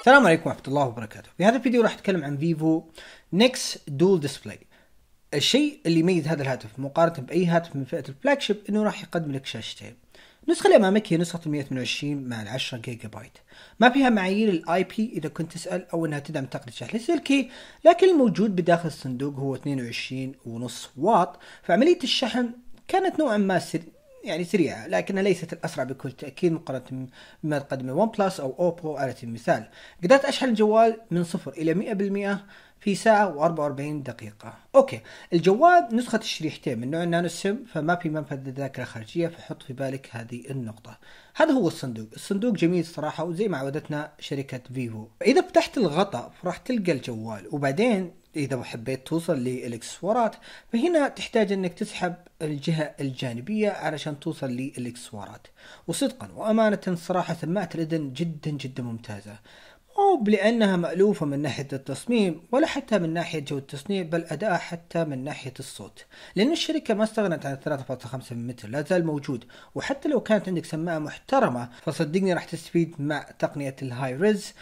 السلام عليكم ورحمة الله وبركاته. في هذا الفيديو راح أتكلم عن فيفو نيكس دول ديسبلاي. الشيء اللي يميز هذا الهاتف مقارنة بأي هاتف من فئة الفلاج شيب إنه راح يقدم لك شاشتين. النسخة اللي أمامك هي نسخة 128 مع 10 جيجا بايت، ما فيها معايير الآي بي إذا كنت تسأل، أو إنها تدعم تقنية شحن لاسلكي، لكن الموجود بداخل الصندوق هو 22.5 واط، فعملية الشحن كانت نوعا ما سريعة، لكنها ليست الأسرع بكل تأكيد مقارنة بما تقدمه ون بلس أو أوبو على سبيل المثال. قدرت أشحن الجوال من 0 إلى 100% في ساعة و44 دقيقة. أوكي، الجوال نسخة الشريحتين من نوع النانو سم، فما في منفذ للذاكرة الخارجية، فحط في بالك هذه النقطة. هذا هو الصندوق جميل صراحة، وزي ما عودتنا شركة فيفو. فإذا فتحت الغطاء راح تلقى الجوال، وبعدين إذا حبيت توصل للإكسسوارات فهنا تحتاج أنك تسحب الجهة الجانبية علشان توصل للإكسسوارات. وصدقا وأمانة صراحة سماعة الأذن جدا جدا ممتازة، مو لأنها مألوفة من ناحية التصميم ولا حتى من ناحية جودة التصنيع، بل أداء حتى من ناحية الصوت، لأن الشركة ما استغنت عن 3.5 مم لا زال موجود. وحتى لو كانت عندك سماعة محترمة فصدقني راح تستفيد مع تقنية الهاي ريز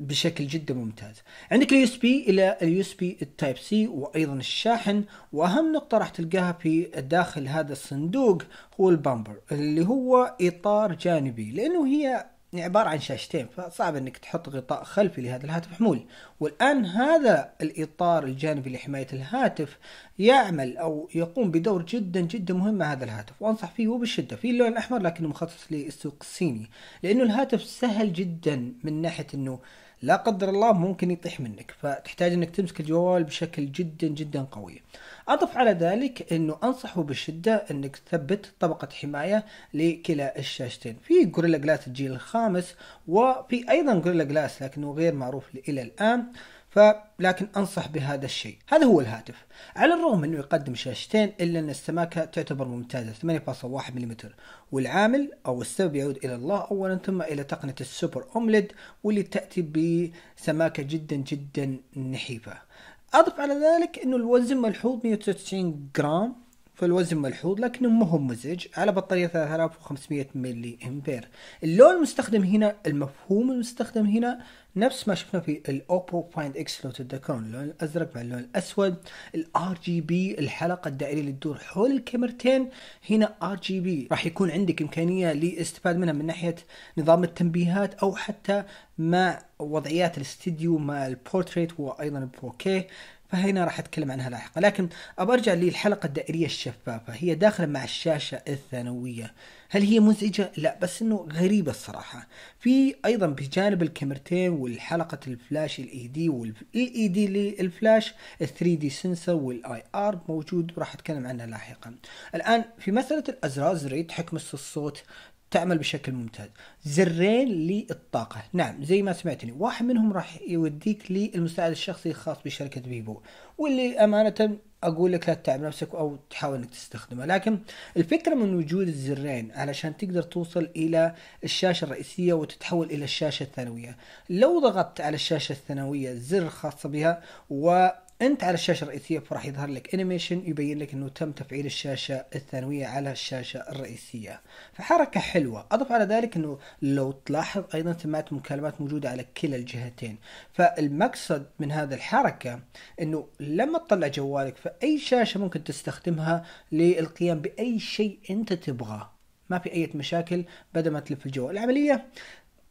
بشكل جدا ممتاز. عندك اليو اس بي الى اليو اس بي التايب سي، وايضا الشاحن. واهم نقطه راح تلقاها في داخل هذا الصندوق هو البامبر اللي هو اطار جانبي، لانه هي عباره عن شاشتين فصعب انك تحط غطاء خلفي لهذا الهاتف محمول. والان هذا الاطار الجانبي لحمايه الهاتف يعمل او يقوم بدور جدا جدا مهم مع هذا الهاتف، وانصح فيه وبالشده. في اللون الاحمر لكنه مخصص للسوق الصيني، لانه الهاتف سهل جدا من ناحيه انه لا قدر الله ممكن يطيح منك، فتحتاج انك تمسك الجوال بشكل جدا جدا قوي. اضف على ذلك انه انصحه بالشده انك تثبت طبقه حمايه لكلا الشاشتين. في جوريلا جلاس الجيل الخامس، وفي ايضا جوريلا جلاس لكنه غير معروف الى الان، لكن انصح بهذا الشيء. هذا هو الهاتف، على الرغم انه يقدم شاشتين الا ان السماكه تعتبر ممتازه 8.1 ملم، والعامل او السبب يعود الى الله اولا، ثم الى تقنيه السوبر اومليد واللي تاتي بسماكه جدا جدا نحيفه. اضف على ذلك انه الوزن ملحوظ 199 جرام، فالوزن ملحوظ لكنه ما هو مزعج، على بطاريه 3500 ملي امبير. اللون المستخدم هنا، المفهوم المستخدم هنا نفس ما شفنا في الاوبو فايند اكس لو تتذكرون، اللون الازرق مع اللون الاسود. الار جي بي، الحلقه الدائريه اللي تدور حول الكاميرتين هنا ار جي بي، راح يكون عندك امكانيه للاستفاده منها من ناحيه نظام التنبيهات او حتى مع وضعيات الاستديو مع البورتريت وايضا البور كي، فهنا راح اتكلم عنها لاحقا. لكن ابرجع للحلقه الدائريه الشفافه، هي داخله مع الشاشه الثانويه. هل هي مزعجه؟ لا، بس انه غريبه الصراحه. في ايضا بجانب الكاميرتين والحلقه الفلاش الاي دي والاي دي للفلاش 3 دي سنسور والاي ار موجود، وراح اتكلم عنها لاحقا. الان في مساله الازرار، زريت حكم الصوت تعمل بشكل ممتاز، زرين للطاقة، نعم زي ما سمعتني، واحد منهم راح يوديك للمساعد الشخصي الخاص بشركة فيفو، واللي أمانة أقول لك لا تتعب نفسك أو تحاول إنك تستخدمه، لكن الفكرة من وجود الزرين علشان تقدر توصل إلى الشاشة الرئيسية وتتحول إلى الشاشة الثانوية. لو ضغطت على الشاشة الثانوية زر خاصة بها و انت على الشاشه الرئيسيه فراح يظهر لك انيميشن يبين لك انه تم تفعيل الشاشه الثانويه على الشاشه الرئيسيه، فحركه حلوه. اضف على ذلك انه لو تلاحظ ايضا سماعات مكالمات موجوده على كلا الجهتين، فالمقصد من هذا الحركه انه لما تطلع جوالك فاي شاشه ممكن تستخدمها للقيام باي شيء انت تبغاه، ما في اي مشاكل بدل ما تلف الجوال. العمليه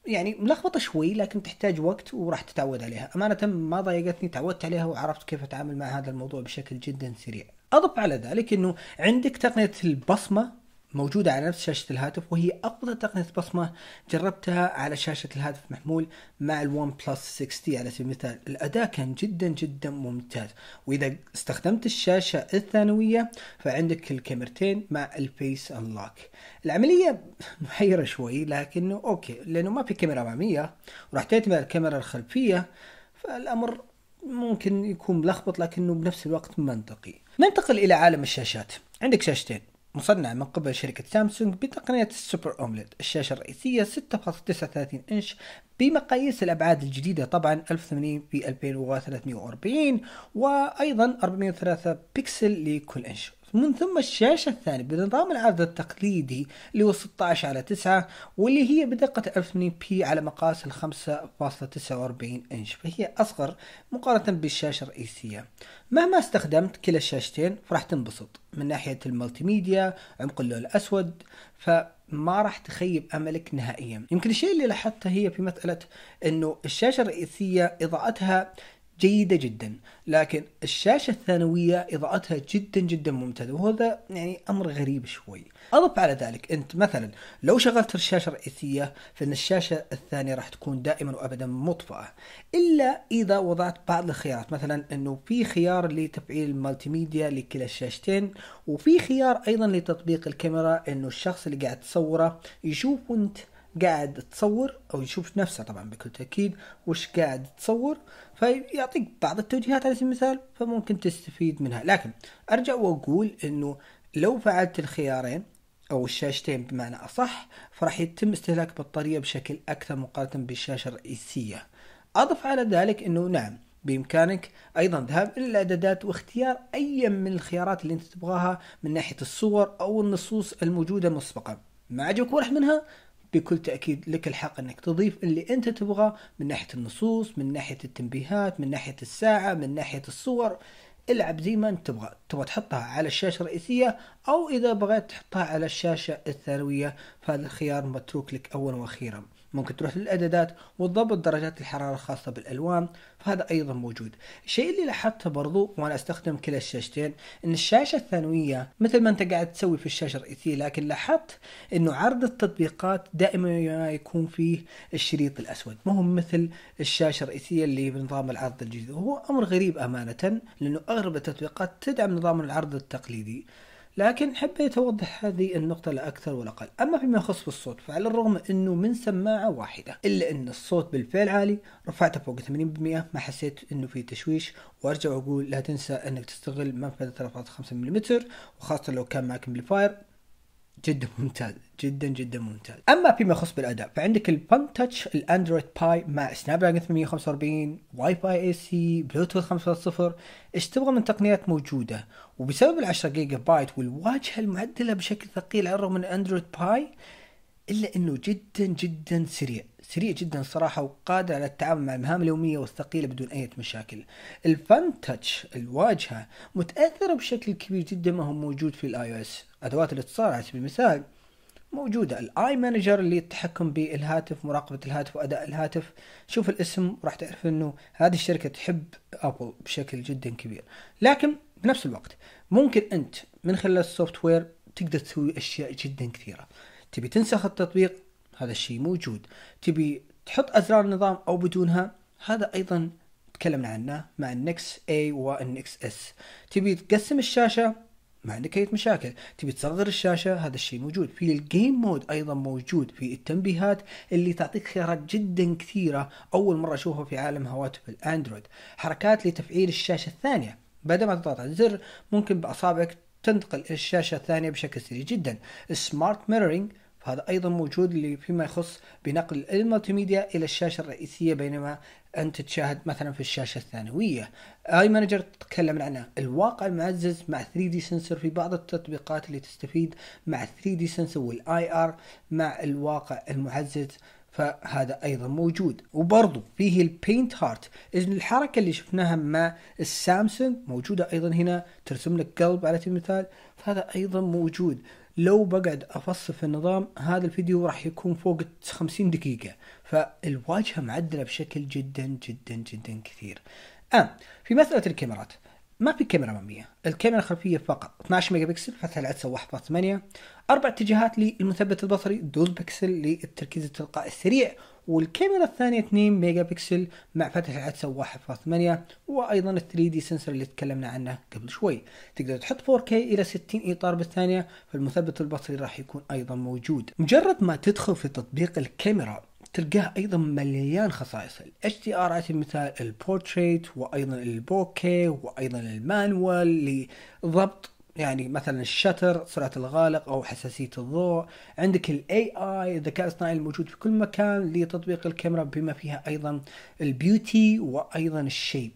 يعني ملخبطه شوي، لكن تحتاج وقت وراح تتعود عليها. امانه ما ضايقتني، تعودت عليها وعرفت كيف اتعامل مع هذا الموضوع بشكل جدا سريع. اضف على ذلك انه عندك تقنيه البصمه موجوده على نفس شاشه الهاتف، وهي افضل تقنيه بصمه جربتها على شاشه الهاتف محمول مع الون بلس 6 على سبيل المثال. الاداء كان جدا جدا ممتاز، واذا استخدمت الشاشه الثانويه فعندك الكاميرتين مع الفيس انلوك. العمليه محيره شوي، لكنه اوكي لانه ما في كاميرا اماميه وراح تعتمد على الكاميرا الخلفيه، فالامر ممكن يكون ملخبط لكنه بنفس الوقت منطقي. ننتقل الى عالم الشاشات. عندك شاشتين مصنع من قبل شركة سامسونج بتقنية السوبر أومليد. الشاشة الرئيسية 6.39 إنش بمقاييس الأبعاد الجديدة طبعا 1080 في 2340، وأيضا 403 بكسل لكل إنش. من ثم الشاشة الثانية بنظام العرض التقليدي اللي هو 16:9 واللي هي بدقة 1080p على مقاس 5.49 إنش، فهي أصغر مقارنة بالشاشة الرئيسية. مهما استخدمت كلا الشاشتين فراح تنبسط من ناحية الملتي ميديا، عمق اللون الأسود، فما راح تخيب أملك نهائيا. يمكن الشيء اللي لاحظته هي في مسألة إنه الشاشة الرئيسية إضاءتها جيدة جدا، لكن الشاشة الثانوية إضاءتها جدا جدا ممتازة، وهذا يعني أمر غريب شوي. أضف على ذلك أنت مثلا لو شغلت الشاشة الرئيسية فإن الشاشة الثانية راح تكون دائما وأبدا مطفأة، إلا إذا وضعت بعض الخيارات، مثلا أنه في خيار لتفعيل المالتي ميديا لكلا الشاشتين، وفي خيار أيضا لتطبيق الكاميرا أنه الشخص اللي قاعد تصوره يشوف وأنت قاعد تصور أو يشوف نفسه طبعا بكل تأكيد وش قاعد تصور، فيعطيك بعض التوجيهات على سبيل المثال، فممكن تستفيد منها. لكن أرجع وأقول أنه لو فعلت الخيارين أو الشاشتين بمعنى أصح فراح يتم استهلاك بطارية بشكل أكثر مقارنة بالشاشة الرئيسية. أضف على ذلك أنه نعم بإمكانك أيضا الذهاب إلى الإعدادات واختيار أي من الخيارات اللي أنت تبغاها من ناحية الصور أو النصوص الموجودة مسبقا. ما عجبك ورح منها؟ بكل تأكيد لك الحق أنك تضيف اللي أنت تبغاه من ناحية النصوص، من ناحية التنبيهات، من ناحية الساعة، من ناحية الصور. العب زي ما أنت تبغى تحطها على الشاشة الرئيسية، أو إذا بغيت تحطها على الشاشة الثانوية فهذا الخيار متروك لك أولا وأخيرا. ممكن تروح للإعدادات وتضبط درجات الحرارة الخاصة بالألوان، فهذا أيضا موجود. الشيء اللي لاحظته برضو وأنا أستخدم كلا الشاشتين أن الشاشة الثانوية مثل ما أنت قاعد تسوي في الشاشة الرئيسية، لكن لاحظت أنه عرض التطبيقات دائما يكون فيه الشريط الأسود، ما هو مثل الشاشة الرئيسية اللي بنظام العرض الجديد، وهو أمر غريب أمانة لأنه أغلب التطبيقات تدعم نظام العرض التقليدي. لكن حبيت أوضح هذه النقطة لا أكثر ولا أقل. أما فيما يخص بالصوت فعلى الرغم أنه من سماعة واحدة إلا أن الصوت بالفعل عالي، رفعته فوق 80%، ما حسيت أنه في تشويش. وأرجع وأقول لا تنسى أنك تستغل منفذ 3.5 ملم، وخاصة لو كان معك امبليفاير جدا ممتاز، جدا جدا ممتاز. أما فيما يخص بالأداء فعندك البان تاتش الأندرويد باي مع سنابدراجون 845، واي فاي اي سي، بلوتوث 5.0، ايش تبغى من تقنيات موجودة. وبسبب ال10 جيجا بايت والواجهة المعدلة بشكل ثقيل على الرغم من أندرويد باي إلا أنه جدا جدا سريع جدا صراحة، وقادر على التعامل مع المهام اليومية والثقيلة بدون أي مشاكل. الفان تاتش الواجهة متأثرة بشكل كبير جدا ما هو موجود في الاي او اس. أدوات الاتصال على سبيل المثال موجودة، الاي مانجر اللي يتحكم بالهاتف، مراقبة الهاتف وأداء الهاتف، شوف الاسم راح تعرف أنه هذه الشركة تحب أبل بشكل جدا كبير. لكن بنفس الوقت ممكن أنت من خلال السوفت وير تقدر تسوي أشياء جدا كثيرة. تبي تنسخ التطبيق، هذا الشيء موجود. تبي تحط أزرار النظام أو بدونها، هذا أيضا تكلمنا عنه مع النكس A والنكس S. تبي تقسم الشاشة، ما عندك أي مشاكل. تبي تصغر الشاشة، هذا الشيء موجود. في الجيم مود أيضا موجود، في التنبيهات اللي تعطيك خيارات جدا كثيرة أول مرة أشوفها في عالم هواتف الأندرويد. حركات لتفعيل الشاشة الثانية، بدل ما تضغط على الزر ممكن بأصابعك تنتقل إلى الشاشة الثانية بشكل سريع جدا. السمارت ميرورينج هذا أيضا موجود اللي فيما يخص بنقل الملتي ميديا إلى الشاشة الرئيسية بينما أنت تشاهد مثلا في الشاشة الثانوية. آي مانجر تكلمنا عنه، الواقع المعزز مع 3D Sensor في بعض التطبيقات اللي تستفيد مع 3D Sensor والآي آر مع الواقع المعزز، فهذا أيضا موجود. وبرضو فيه البينت هارت، إذن الحركة اللي شفناها مع السامسونج موجودة أيضا هنا، ترسم لك قلب على سبيل المثال، فهذا أيضا موجود. لو بقعد أفصل في النظام هذا الفيديو راح يكون فوق 50 دقيقة، فالواجهة معدلة بشكل جدا جدا جدا كثير. في مسألة الكاميرات ما في كاميرا امامية، الكاميرا الخلفية فقط 12 ميجا بكسل، فتح العدسة 1.8، 4 اتجاهات للمثبت البصري، دول بكسل للتركيز التلقائي السريع، والكاميرا الثانية 2 ميجا بكسل مع فتح العدسة 1.8، وأيضا ال 3D سنسور اللي تكلمنا عنه قبل شوي. تقدر تحط 4K إلى 60 إطار بالثانية، فالمثبت البصري راح يكون أيضا موجود. مجرد ما تدخل في تطبيق الكاميرا تلقاه أيضا مليان خصائص، ال HDR على سبيل المثال، البورتريت، وأيضا البوكيه، وأيضا المانوال لضبط يعني مثلا الشتر، سرعة الغالق أو حساسية الضوء. عندك ال AI الذكاء الاصطناعي الموجود في كل مكان لتطبيق الكاميرا، بما فيها أيضا البيوتي وأيضا الشيب.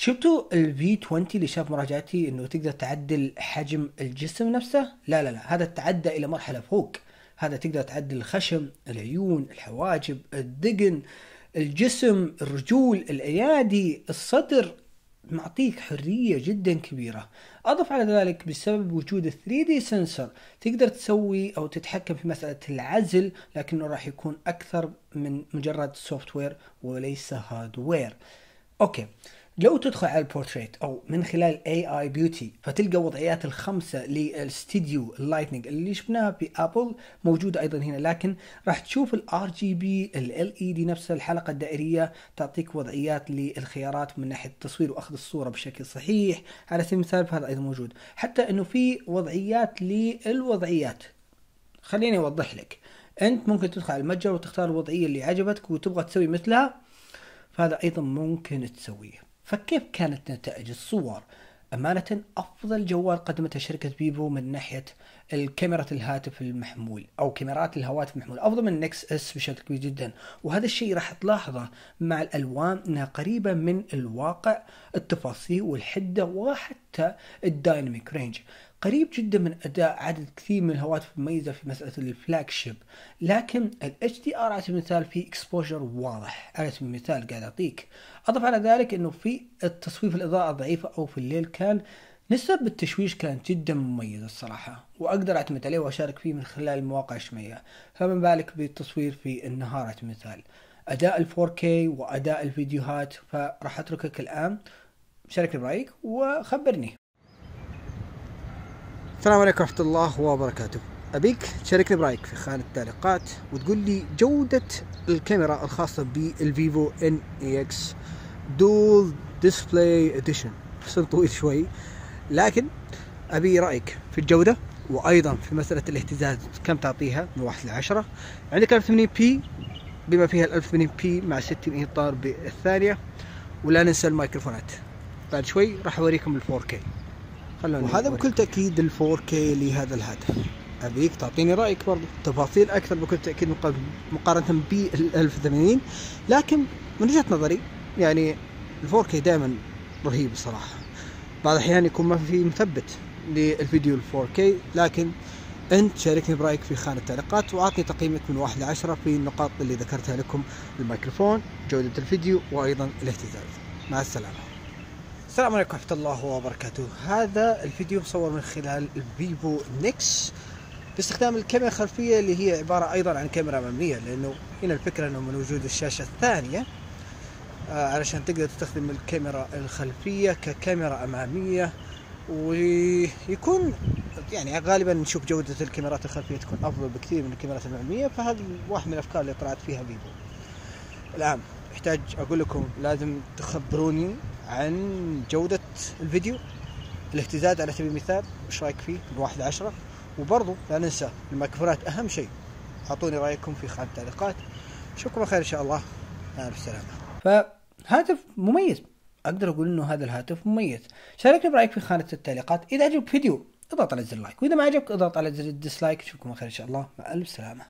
شفتوا V20 اللي شاف مراجعتي انه تقدر تعدل حجم الجسم نفسه؟ لا لا لا، هذا تعدى الى مرحلة فوق. هذا تقدر تعدل الخشم، العيون، الحواجب، الدقن، الجسم، الرجول، الايادي، الصدر. معطيك حرية جدا كبيرة. اضف على ذلك بسبب وجود 3D سنسور تقدر تسوي او تتحكم في مسألة العزل، لكنه راح يكون اكثر من مجرد سوفت وير وليس هاردوير. اوكي، لو تدخل على البورتريت او من خلال AI بيوتي فتلقى وضعيات الخمسة للاستديو اللايتنينج اللي شفناها بابل موجودة ايضا هنا، لكن راح تشوف ال RGB LED نفسها، الحلقة الدائرية تعطيك وضعيات للخيارات من ناحية التصوير واخذ الصورة بشكل صحيح على سبيل المثال، فهذا ايضا موجود. حتى انه في وضعيات للوضعيات. خليني اوضح لك، انت ممكن تدخل على المتجر وتختار الوضعية اللي عجبتك وتبغى تسوي مثلها، فهذا ايضا ممكن تسويه. فكيف كانت نتائج الصور؟ أمانة أفضل جوال قدمته شركة فيفو من ناحية الكاميرا الهاتف المحمول أو كاميرات الهواتف المحمول أفضل من نكس اس بشكل كبير جدا، وهذا الشيء راح تلاحظه مع الألوان أنها قريبة من الواقع، التفاصيل والحدة وحتى الدايناميك رينج قريب جدا من أداء عدد كثير من الهواتف المميزة في مسألة الفلاج شيب. لكن ال HDR على سبيل المثال في إكسبوجر واضح على سبيل المثال قاعد أعطيك. أضف على ذلك أنه في التصوير في الإضاءة الضعيفة أو في الليل كان نسب التشويش كانت جدا مميزة الصراحة، وأقدر أعتمد عليه وأشارك فيه من خلال المواقع الاجتماعية، فما بالك بالتصوير في النهار على سبيل المثال. أداء ال 4K وأداء الفيديوهات، فراح أتركك الآن، شارك برأيك وخبرني. السلام عليكم ورحمة الله وبركاته. أبيك تشاركني برأيك في خانة التعليقات وتقول لي جودة الكاميرا الخاصة بالفيفو NEX Dual Display Edition. فصل طويل شوي، لكن أبي رأيك في الجودة وأيضا في مسألة الاهتزاز، كم تعطيها من 1 إلى 10؟ عندك 1080p بما فيها 1080p مع 60 إطار بالثانية، ولا ننسى الميكروفونات. بعد شوي راح أوريكم ال 4K. وهذا بكل تأكيد ال 4K لهذا الهاتف. أبيك تعطيني رأيك برضو، تفاصيل أكثر بكل تأكيد مقارنة بال 1080، لكن من وجهة نظري يعني ال 4K دائما رهيب الصراحة. بعض الأحيان يكون ما في مثبت للفيديو ال 4K، لكن أنت شاركني برأيك في خانة التعليقات وأعطني تقييمك من 1 إلى 10 في النقاط اللي ذكرتها لكم، الميكروفون، جودة الفيديو وأيضا الاهتزاز. مع السلامة. السلام عليكم ورحمة الله وبركاته. هذا الفيديو مصور من خلال الفيفو نيكس باستخدام الكاميرا الخلفية اللي هي عبارة أيضا عن كاميرا أمامية، لأنه هنا الفكرة أنه من وجود الشاشة الثانية علشان تقدر تستخدم الكاميرا الخلفية ككاميرا أمامية، ويكون يعني غالبا نشوف جودة الكاميرات الخلفية تكون أفضل بكثير من الكاميرات الأمامية، فهذا واحد من الأفكار اللي طلعت فيها فيفو. الآن احتاج أقول لكم لازم تخبروني عن جودة الفيديو، الاهتزاز على سبيل المثال وش رايك فيه من 1 إلى 10، وبرضو لا ننسى الميكروفونات أهم شيء. أعطوني رأيكم في خانة التعليقات. أشوفكم بخير إن شاء الله، مع السلامة. فهاتف مميز، أقدر أقول إنه هذا الهاتف مميز. شاركني برأيك في خانة التعليقات، إذا عجبك فيديو اضغط على زر اللايك، وإذا ما عجبك اضغط على زر الديسلايك. أشوفكم بخير إن شاء الله، مع السلامة.